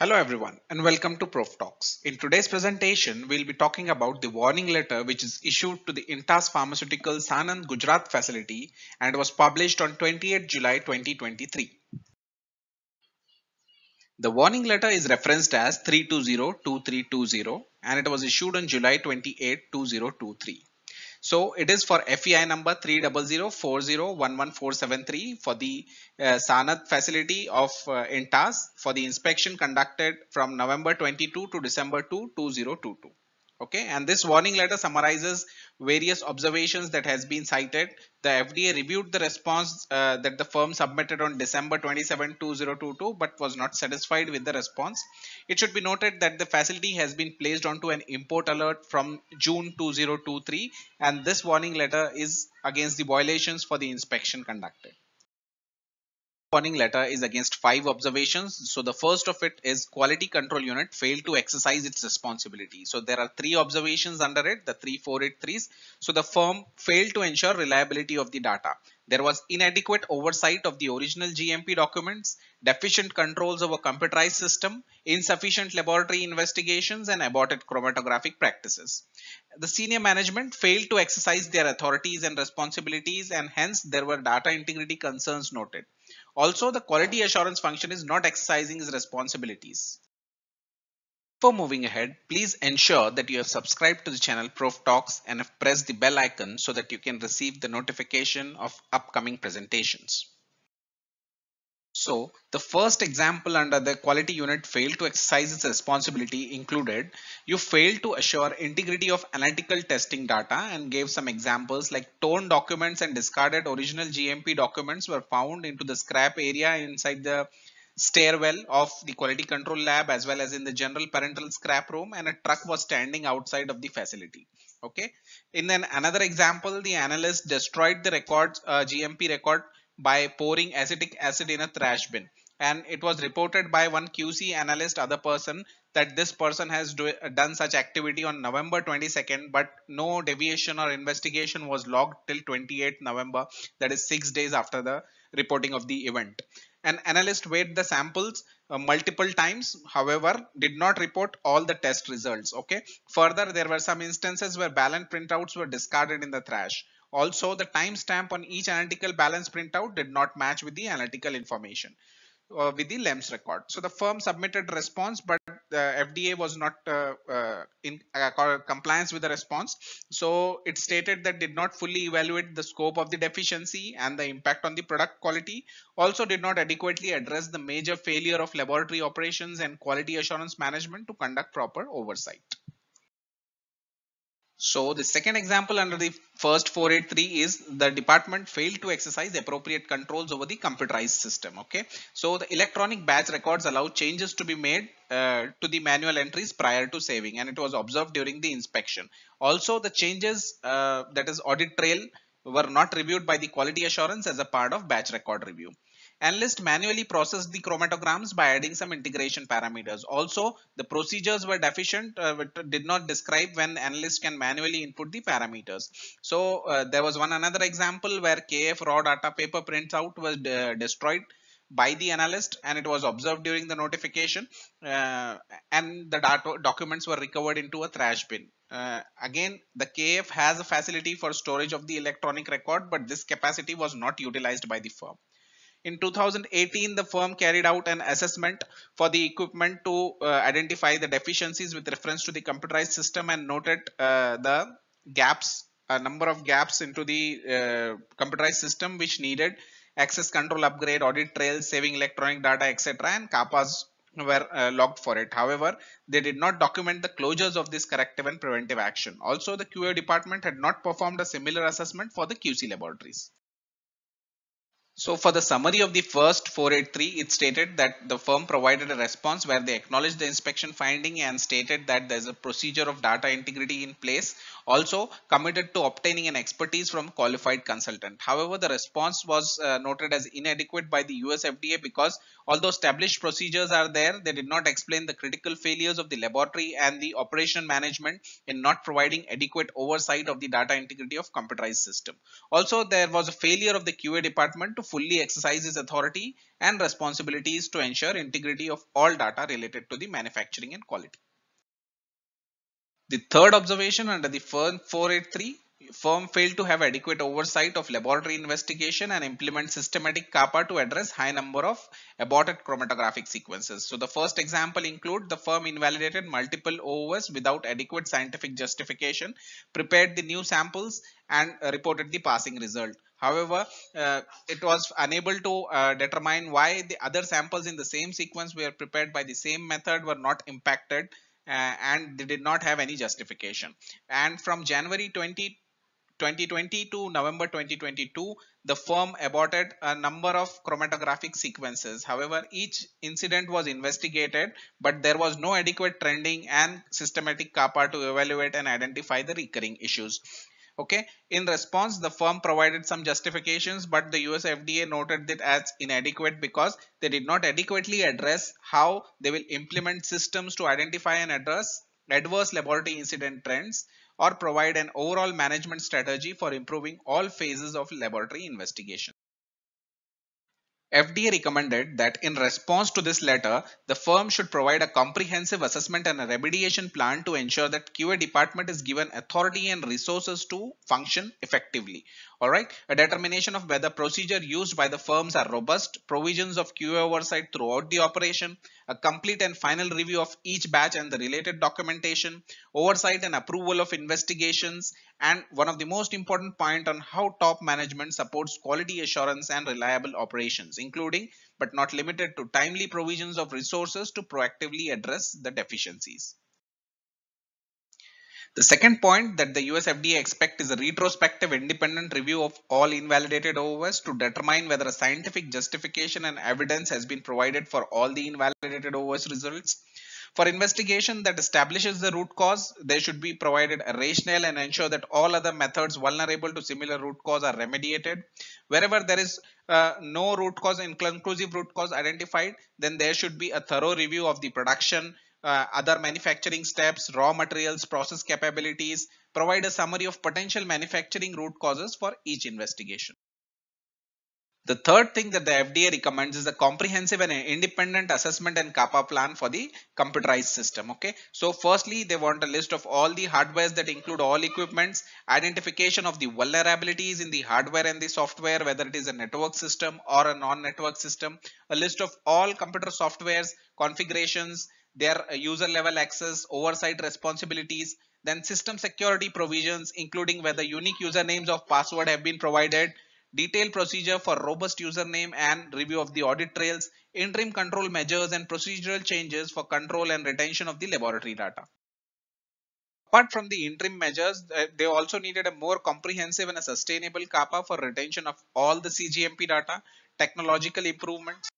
Hello everyone and welcome to Prof Talks. In today's presentation, we'll be talking about the warning letter which is issued to the Intas Pharmaceuticals Sanand Gujarat facility and was published on 28 July 2023. The warning letter is referenced as 3202320 and it was issued on July 28, 2023. So it is for FEI number 30040114173 for the Sanand facility of Intas for the inspection conducted from November 22 to December 2, 2022. Okay, and this warning letter summarizes various observations that has been cited. The FDA reviewed the response that the firm submitted on December 27, 2022, but was not satisfied with the response. It should be noted that the facility has been placed onto an import alert from June 2023, and this warning letter is against the violations for the inspection conducted. Warning letter is against 5 observations. So the first of it is quality control unit failed to exercise its responsibility. So there are 3 observations under it, the 3 483s. So the firm failed to ensure reliability of the data. There was inadequate oversight of the original GMP documents, deficient controls over computerized system, insufficient laboratory investigations and aborted chromatographic practices. The senior management failed to exercise their authorities and responsibilities, and hence there were data integrity concerns noted. Also, the quality assurance function is not exercising its responsibilities. Before moving ahead, please ensure that you have subscribed to the channel Prof Talks and have pressed the bell icon so that you can receive the notification of upcoming presentations. So, the first example under the quality unit failed to exercise its responsibility included, you failed to assure integrity of analytical testing data, and gave some examples like torn documents and discarded original GMP documents were found into the scrap area inside the stairwell of the quality control lab as well as in the general parental scrap room, and a truck was standing outside of the facility. Okay. In then another example, the analyst destroyed the records, GMP record, by pouring acetic acid in a trash bin, and it was reported by one QC analyst other person that this person has done such activity on November 22nd, but no deviation or investigation was logged till 28th November, that is 6 days after the reporting of the event. An analyst weighed the samples multiple times, however, did not report all the test results. Okay. Further, there were some instances where balance printouts were discarded in the trash. Also, the timestamp on each analytical balance printout did not match with the analytical information with the LEMS record. So the firm submitted response, but the FDA was not in compliance with the response. So it stated that did not fully evaluate the scope of the deficiency and the impact on the product quality. Also did not adequately address the major failure of laboratory operations and quality assurance management to conduct proper oversight. So the second example under the first 483 is the department failed to exercise appropriate controls over the computerized system. Okay. So the electronic batch records allow changes to be made to the manual entries prior to saving, and it was observed during the inspection. Also, the changes that is audit trail were not reviewed by the quality assurance as a part of batch record review. Analyst manually processed the chromatograms by adding some integration parameters. Also, the procedures were deficient, but did not describe when analysts can manually input the parameters. So there was another example where KF raw data paper printout was destroyed by the analyst, and it was observed during the notification, and the documents were recovered into a trash bin. Again, the KF has a facility for storage of the electronic record, but this capacity was not utilized by the firm. In 2018, the firm carried out an assessment for the equipment to identify the deficiencies with reference to the computerized system, and noted the gaps, a number of gaps into the computerized system which needed access control upgrade, audit trails, saving electronic data, etc., and CAPAs were logged for it. However, they did not document the closures of this corrective and preventive action. Also, the QA department had not performed a similar assessment for the QC laboratories. So for the summary of the first 483, it stated that the firm provided a response where they acknowledged the inspection finding and stated that there is a procedure of data integrity in place. Also committed to obtaining an expertise from qualified consultant. However, the response was noted as inadequate by the USFDA because although established procedures are there, they did not explain the critical failures of the laboratory and the operation management in not providing adequate oversight of the data integrity of computerized system. Also, there was a failure of the QA department to fully exercise its authority and responsibilities to ensure integrity of all data related to the manufacturing and quality. The third observation under the firm 483, firm failed to have adequate oversight of laboratory investigation and implement systematic CAPA to address high number of aborted chromatographic sequences. So the first example include the firm invalidated multiple OOS without adequate scientific justification, prepared the new samples and reported the passing result. However, it was unable to determine why the other samples in the same sequence were prepared by the same method were not impacted and they did not have any justification. And from January 2020 to November 2022, the firm aborted a number of chromatographic sequences. However, each incident was investigated, but there was no adequate trending and systematic CAPA to evaluate and identify the recurring issues. Okay. In response, the firm provided some justifications, but the USFDA noted it as inadequate because they did not adequately address how they will implement systems to identify and address adverse laboratory incident trends, or provide an overall management strategy for improving all phases of laboratory investigation. FDA recommended that in response to this letter, the firm should provide a comprehensive assessment and a remediation plan to ensure that QA department is given authority and resources to function effectively. Alright, a determination of whether procedure used by the firms are robust, provisions of QA oversight throughout the operation, a complete and final review of each batch and the related documentation, oversight and approval of investigations, and one of the most important point on how top management supports quality assurance and reliable operations, including but not limited to timely provisions of resources to proactively address the deficiencies. The second point that the USFDA expect is a retrospective independent review of all invalidated OOS to determine whether a scientific justification and evidence has been provided for all the invalidated OOS results. For investigation that establishes the root cause, there should be provided a rationale and ensure that all other methods vulnerable to similar root cause are remediated. Wherever there is no root cause and conclusive root cause identified, then there should be a thorough review of the production, other manufacturing steps, raw materials, process capabilities, provide a summary of potential manufacturing root causes for each investigation. The third thing that the FDA recommends is a comprehensive and independent assessment and CAPA plan for the computerized system. Okay, so firstly, they want a list of all the hardwares that include all equipments, identification of the vulnerabilities in the hardware and the software, whether it is a network system or a non-network system, a list of all computer softwares, configurations, their user level access, oversight responsibilities, then system security provisions, including whether unique usernames of password have been provided, detailed procedure for robust username and review of the audit trails, interim control measures and procedural changes for control and retention of the laboratory data. Apart from the interim measures, they also needed a more comprehensive and a sustainable CAPA for retention of all the CGMP data, technological improvements.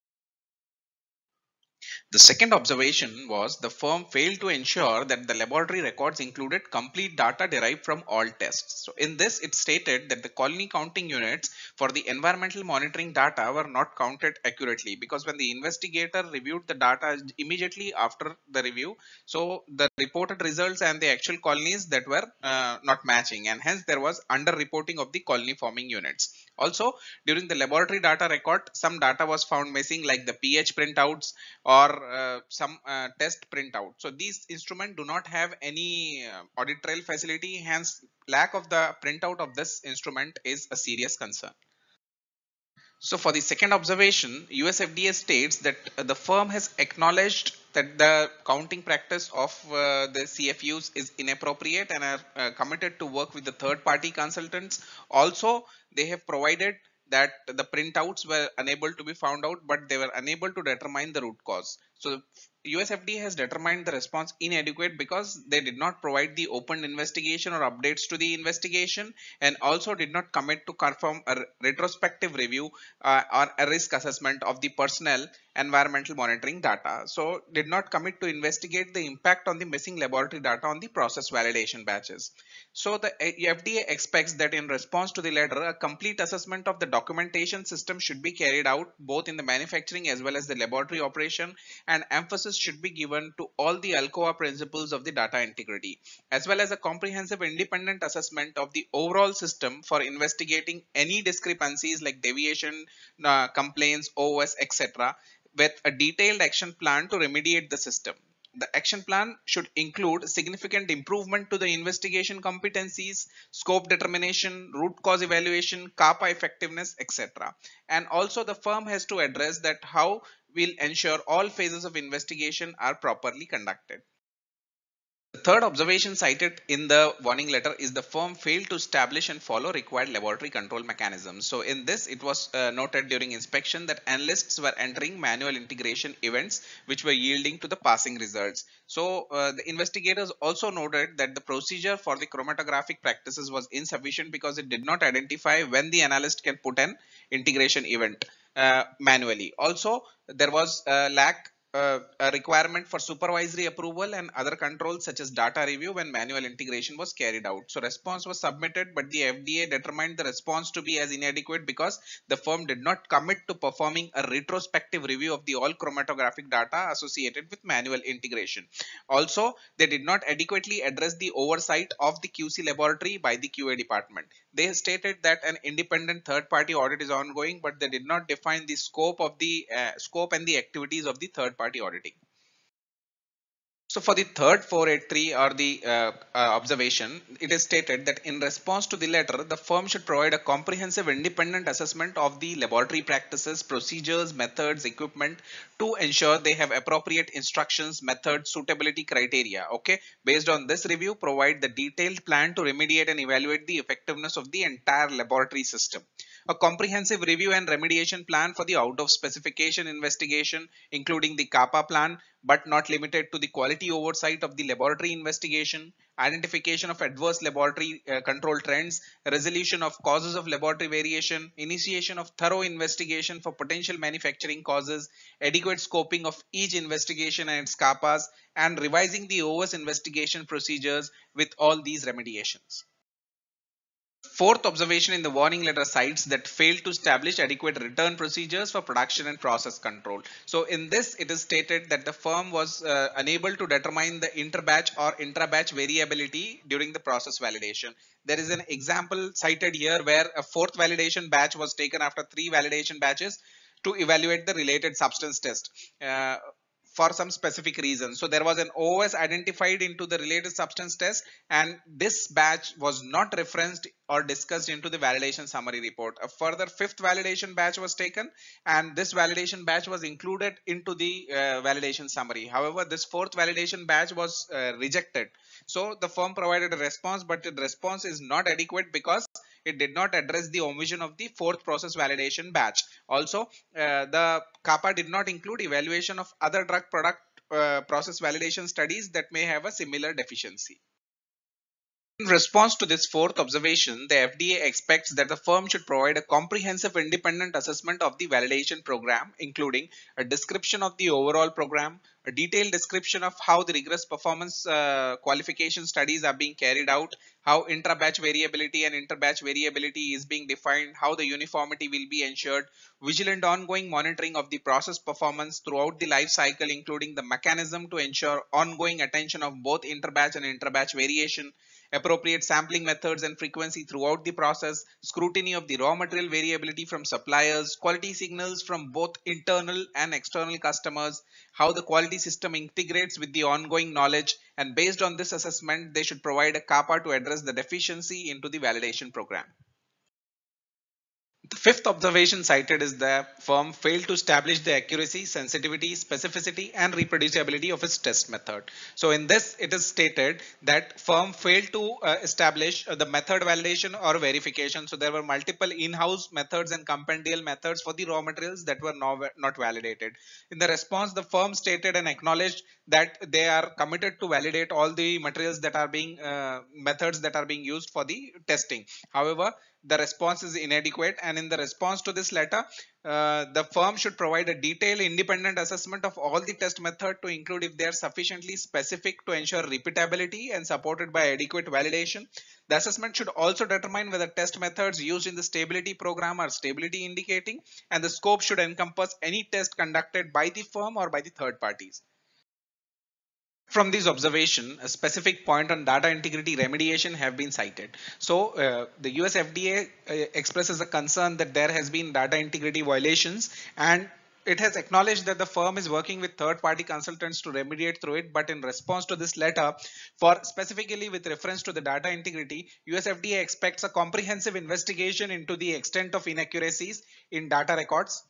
The second observation was the firm failed to ensure that the laboratory records included complete data derived from all tests. So in this, it stated that the colony counting units for the environmental monitoring data were not counted accurately, because when the investigator reviewed the data immediately after the review, so the reported results and the actual colonies that were not matching, and hence there was underreporting of the colony forming units. Also, during the laboratory data record, some data was found missing, like the pH printouts or some test printout. So these instruments do not have any audit trail facility, hence lack of the printout of this instrument is a serious concern. So for the second observation, USFDA states that the firm has acknowledged that the counting practice of the CFUs is inappropriate and are committed to work with the third-party consultants. Also, they have provided that the printouts were unable to be found out, but they were unable to determine the root cause. So USFDA has determined the response inadequate because they did not provide the open investigation or updates to the investigation, and also did not commit to confirm a retrospective review or a risk assessment of the personnel environmental monitoring data. So did not commit to investigate the impact on the missing laboratory data on the process validation batches. So the FDA expects that in response to the letter, a complete assessment of the documentation system should be carried out both in the manufacturing as well as the laboratory operation, and emphasis emphasis should be given to all the ALCOA principles of the data integrity, as well as a comprehensive independent assessment of the overall system for investigating any discrepancies like deviation, complaints, OOS, etc., with a detailed action plan to remediate the system. The action plan should include significant improvement to the investigation competencies, scope determination, root cause evaluation, CAPA effectiveness, etc. And also the firm has to address that how we'll ensure all phases of investigation are properly conducted. The third observation cited in the warning letter is the firm failed to establish and follow required laboratory control mechanisms. So in this, it was noted during inspection that analysts were entering manual integration events which were yielding to the passing results. So the investigators also noted that the procedure for the chromatographic practices was insufficient because it did not identify when the analyst can put an integration event manually. Also, there was a lack a requirement for supervisory approval and other controls such as data review when manual integration was carried out. So response was submitted, but the FDA determined the response to be as inadequate because the firm did not commit to performing a retrospective review of the all chromatographic data associated with manual integration. Also, they did not adequately address the oversight of the QC laboratory by the QA department. They stated that an independent third-party audit is ongoing, but they did not define the scope of the scope and the activities of the third-party auditing. So for the third 483 or the observation, it is stated that in response to the letter, the firm should provide a comprehensive independent assessment of the laboratory practices, procedures, methods, equipment to ensure they have appropriate instructions, methods, suitability criteria. Okay, based on this review, provide the detailed plan to remediate and evaluate the effectiveness of the entire laboratory system. A comprehensive review and remediation plan for the out-of-specification investigation, including the CAPA plan, but not limited to the quality oversight of the laboratory investigation, identification of adverse laboratory control trends, resolution of causes of laboratory variation, initiation of thorough investigation for potential manufacturing causes, adequate scoping of each investigation and its CAPAs, and revising the OOS investigation procedures with all these remediations. Fourth observation in the warning letter cites that failed to establish adequate return procedures for production and process control. So in this, it is stated that the firm was unable to determine the interbatch or intrabatch variability during the process validation. There is an example cited here where a fourth validation batch was taken after 3 validation batches to evaluate the related substance test for some specific reason. So there was an OOS identified into the related substance test, and this batch was not referenced or discussed into the validation summary report. A further 5th validation batch was taken, and this validation batch was included into the validation summary. However, this 4th validation batch was rejected. So the firm provided a response, but the response is not adequate because it did not address the omission of the 4th process validation batch. Also, the CAPA did not include evaluation of other drug product process validation studies that may have a similar deficiency. In response to this 4th observation, the FDA expects that the firm should provide a comprehensive independent assessment of the validation program, including a description of the overall program, a detailed description of how the rigorous performance qualification studies are being carried out, how intra-batch variability and inter-batch variability is being defined, how the uniformity will be ensured, vigilant ongoing monitoring of the process performance throughout the life cycle, including the mechanism to ensure ongoing attention of both inter-batch and inter-batch variation, appropriate sampling methods and frequency throughout the process, scrutiny of the raw material variability from suppliers, quality signals from both internal and external customers, how the quality system integrates with the ongoing knowledge, and based on this assessment, they should provide a CAPA to address the deficiency into the validation program. The 5th observation cited is the firm failed to establish the accuracy, sensitivity, specificity and reproducibility of its test method. So in this, it is stated that firm failed to establish the method validation or verification. So there were multiple in-house methods and compendial methods for the raw materials that were not validated. In the response, the firm stated and acknowledged that they are committed to validate all the materials that are being methods that are being used for the testing. However, the response is inadequate, and in the response to this letter, the firm should provide a detailed independent assessment of all the test methods to include if they are sufficiently specific to ensure repeatability and supported by adequate validation. The assessment should also determine whether test methods used in the stability program are stability indicating, and the scope should encompass any test conducted by the firm or by the third parties. From this observation, a specific point on data integrity remediation have been cited. So the USFDA expresses a concern that there has been data integrity violations, and it has acknowledged that the firm is working with third-party consultants to remediate through it. But in response to this letter, for specifically with reference to the data integrity, USFDA expects a comprehensive investigation into the extent of inaccuracies in data records,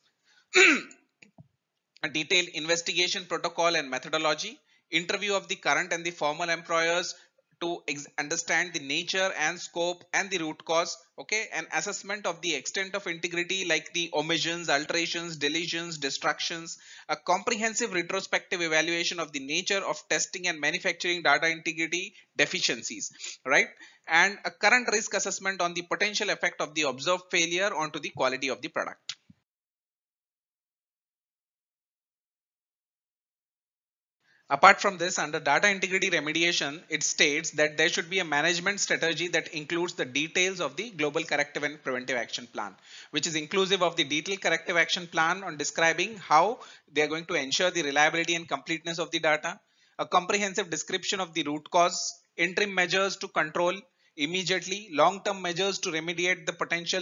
a detailed investigation protocol and methodology, interview of the current and the former employers to understand the nature and scope and the root cause, okay, and assessment of the extent of integrity like the omissions, alterations, deletions, destructions, a comprehensive retrospective evaluation of the nature of testing and manufacturing data integrity deficiencies, right, and a current risk assessment on the potential effect of the observed failure onto the quality of the product. Apart from this, under data integrity remediation, it states that there should be a management strategy that includes the details of the global corrective and preventive action plan, which is inclusive of the detailed corrective action plan on describing how they are going to ensure the reliability and completeness of the data, a comprehensive description of the root cause, interim measures to control immediately, long-term measures to remediate the potential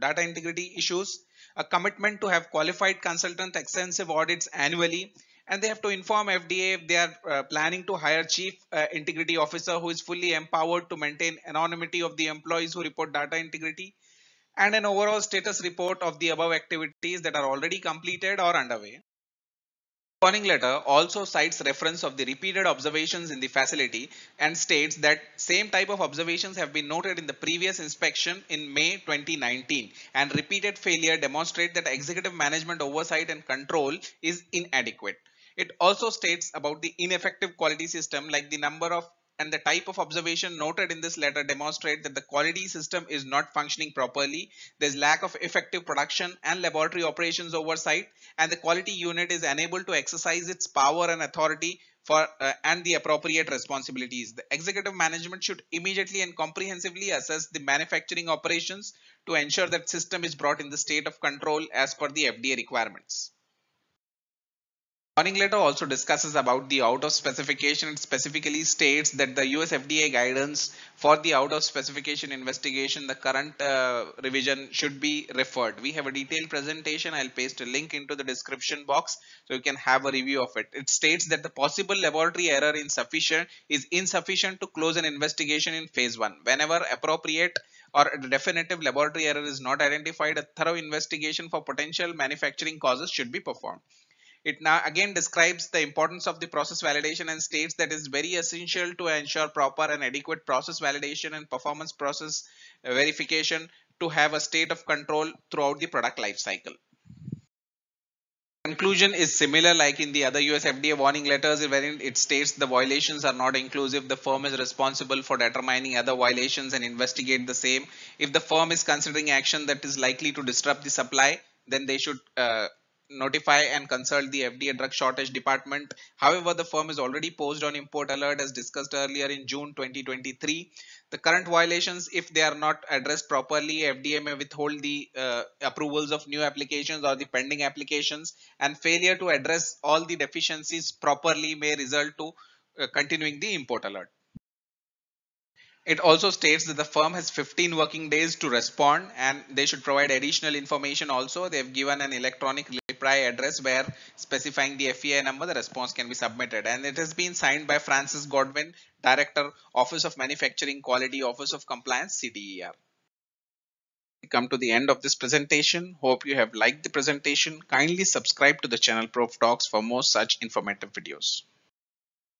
data integrity issues, a commitment to have qualified consultant extensive audits annually, and they have to inform FDA if they are planning to hire chief integrity officer who is fully empowered to maintain anonymity of the employees who report data integrity, and an overall status report of the above activities that are already completed or underway. The warning letter also cites reference of the repeated observations in the facility and states that same type of observations have been noted in the previous inspection in May 2019, and repeated failure demonstrate that executive management oversight and control is inadequate. It also states about the ineffective quality system, like the number of and the type of observation noted in this letter demonstrate that the quality system is not functioning properly. There's lack of effective production and laboratory operations oversight, and the quality unit is unable to exercise its power and authority for and the appropriate responsibilities. The executive management should immediately and comprehensively assess the manufacturing operations to ensure that system is brought in the state of control as per the FDA requirements. Warning letter also discusses about the out of specification. It specifically states that the USFDA guidance for the out of specification investigation, the current revision should be referred. We have a detailed presentation. I'll paste a link into the description box so you can have a review of it. It states that the possible laboratory error is insufficient to close an investigation in phase 1. Whenever appropriate or a definitive laboratory error is not identified, a thorough investigation for potential manufacturing causes should be performed. It now again describes the importance of the process validation and states that it is very essential to ensure proper and adequate process validation and performance process verification to have a state of control throughout the product life cycle. Conclusion is similar like in the other USFDA warning letters, wherein it states the violations are not inclusive. The firm is responsible for determining other violations and investigate the same. If the firm is considering action that is likely to disrupt the supply, then they should notify and consult the FDA drug shortage department. However, the firm is already posed on import alert as discussed earlier in June 2023. The current violations, if they are not addressed properly, FDA may withhold the approvals of new applications or the pending applications, and failure to address all the deficiencies properly may result to continuing the import alert. It also states that the firm has 15 working days to respond, and they should provide additional information also. They have given an electronic reply address where specifying the FEI number, the response can be submitted. And it has been signed by Francis Godwin, Director, Office of Manufacturing Quality, Office of Compliance, CDER. We come to the end of this presentation. Hope you have liked the presentation. Kindly subscribe to the channel Prof Talks for more such informative videos.